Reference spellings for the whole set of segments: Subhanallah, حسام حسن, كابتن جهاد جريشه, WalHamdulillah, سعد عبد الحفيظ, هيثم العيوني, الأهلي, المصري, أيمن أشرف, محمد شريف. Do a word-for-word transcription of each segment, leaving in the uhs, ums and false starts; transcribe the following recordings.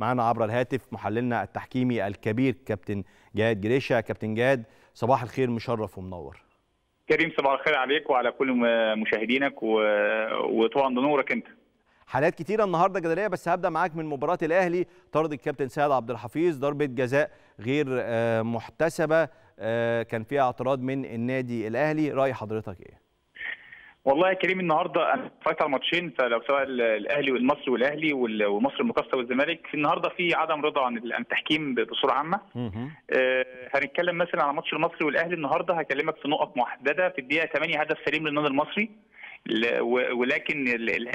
معانا عبر الهاتف محللنا التحكيمي الكبير كابتن جهاد جريشه. كابتن جهاد، صباح الخير، مشرف ومنور. كريم، صباح الخير عليك وعلى كل مشاهدينك و... وطبعا بنورك انت. حالات كتيره النهارده جدليه، بس هبدا معاك من مباراه الاهلي. طرد الكابتن سعد عبد الحفيظ ضربه جزاء غير محتسبه كان فيها اعتراض من النادي الاهلي، راي حضرتك ايه؟ والله يا كريم، النهارده انا اتفرجت على ماتشين، فلو سواء الاهلي والمصري والاهلي والمصري المكسر والزمالك، النهارده في عدم رضا عن التحكيم بصوره عامه. آه هنتكلم مثلا على ماتش المصري والاهلي النهارده، هكلمك في نقط محدده. في الدقيقه ثمانية هدف سليم للنادي المصري، ولكن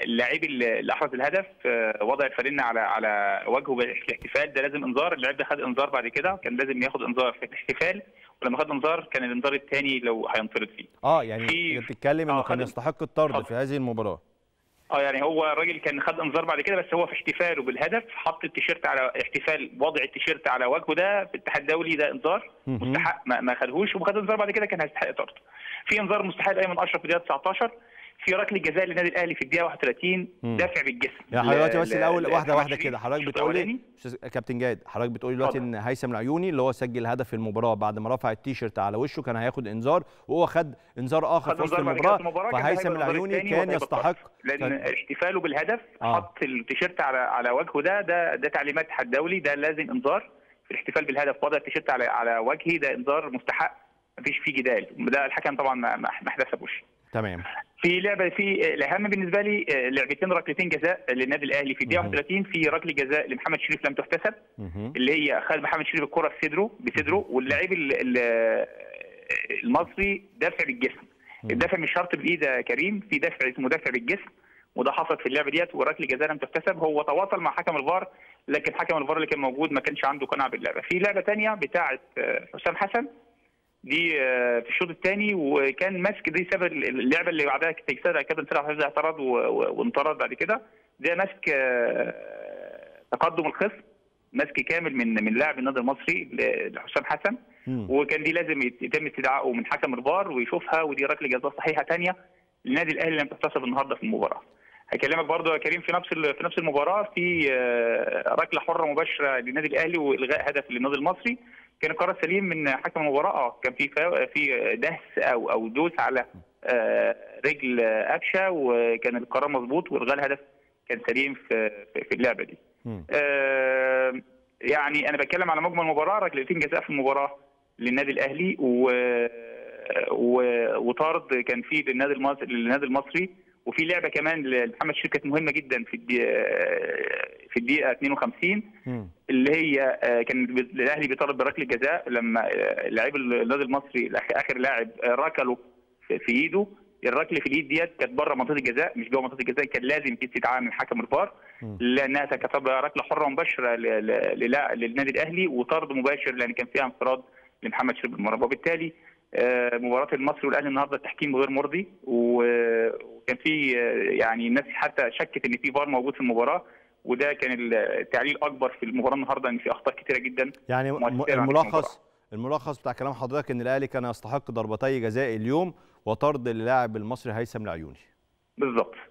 اللاعب اللي احرز الهدف وضع الفانلة على على وجهه بالاحتفال، ده لازم انذار. اللاعب ده خد انذار، بعد كده كان لازم ياخد انذار في الاحتفال، ولما خد انذار كان الانذار الثاني لو هينطرد فيه. اه يعني بتتكلم انه آه كان يستحق الطرد آه. في هذه المباراه. اه يعني هو الراجل كان خد انذار بعد كده، بس هو في احتفاله بالهدف حط التيشيرت على احتفال، وضع التيشيرت على وجهه، ده في الاتحاد الدولي ده انذار مستحق، ما خدهوش، وخد انذار بعد كده كان هيستحق طرد. في انذار مستحق لايمن اشرف في الدقيقه تسعة عشر، في ركله جزاء للنادي الاهلي في الدقيقه واحد وثلاثين دافع بالجسم. يعني حضرتك بس الاول واحده واحده كده، حضرتك بتقولي كابتن جايد، حضرتك بتقولي دلوقتي ان هيثم العيوني اللي هو سجل هدف المباراه بعد ما رفع التيشيرت على وشه كان هياخد انذار، وهو خد انذار اخر في وسط المباراه، فهيثم العيوني كان يستحق، لان احتفاله بالهدف آه. حط التيشيرت على على وجهه، ده ده ده تعليمات الاتحاد الدولي، ده لازم انذار. في الاحتفال بالهدف وضع التيشيرت على على وجهه، ده انذار مستحق، مفيش فيه جدال، ده الحكم طبعا ما احتسبوش. تمام. في لعبه، في الاهم بالنسبه لي لعبتين، ركلتين جزاء للنادي الاهلي في الدقيقه واحد وثلاثين، في ركله جزاء لمحمد شريف لم تحتسب، اللي هي خد محمد شريف الكره في صدره بصدره، واللاعب المصري دافع بالجسم. الدفع مش شرط بالايد يا كريم، في دفع اسمه دفع بالجسم، وده حصل في اللعبه ديت، وركله جزاء لم تحتسب. هو تواصل مع حكم الفار، لكن حكم الفار اللي كان موجود ما كانش عنده قناعه باللعبه. في لعبه ثانيه بتاعه حسام حسن دي في الشوط الثاني، وكان ماسك، دي سبب اللعبه اللي بعدها تكسير كابتن سرعه حفيظ اعترض وانطرد بعد كده، ده ماسك تقدم الخصم، ماسك كامل من من لاعب النادي المصري لحسام حسن، وكان دي لازم يتم استدعائه من حكم الفار ويشوفها، ودي ركله جزاء صحيحه ثانيه للنادي الاهلي لم تحتسب النهارده في المباراه. هكلمك برضه يا كريم في نفس في نفس المباراه في ركله حره مباشره للنادي الاهلي والغاء هدف للنادي المصري، كان قرار سليم من حكم المباراه، كان في في دهس او او دوس على رجل قفشه، وكان القرار مظبوط والغاء الهدف كان سليم في في اللعبه دي. يعني انا بتكلم على مجمل المباراه، ركلتين جزاء في المباراه للنادي الاهلي، و وطارد كان في للنادي المصري للنادي المصري وفي لعبه كمان لمحمد شريف كانت مهمه جدا في في الدقيقه اثنين وخمسين، اللي هي كان الاهلي بيطالب بركله جزاء لما لاعب النادي المصري اخر لاعب ركله في ايده، الركله في الايد ديت كانت بره منطقه الجزاء مش جوه منطقه الجزاء، كان لازم في استدعاء من حكم الفار، لانها كانت ركله حره مباشره للنادي الاهلي وطرد مباشر، لان كان فيها انفراد لمحمد شريف بالمرمى. وبالتالي مباراه المصري والاهلي النهارده التحكيم غير مرضي، وكان في يعني الناس حتى شكت ان في فار موجود في المباراه، وده كان التعليل اكبر في المباراه النهارده، ان في اخطاء كتيره جدا. يعني الملخص الملخص بتاع كلام حضرتك ان الاهلي كان يستحق ضربتي جزاء اليوم وطرد اللاعب المصري هيثم العيوني بالظبط.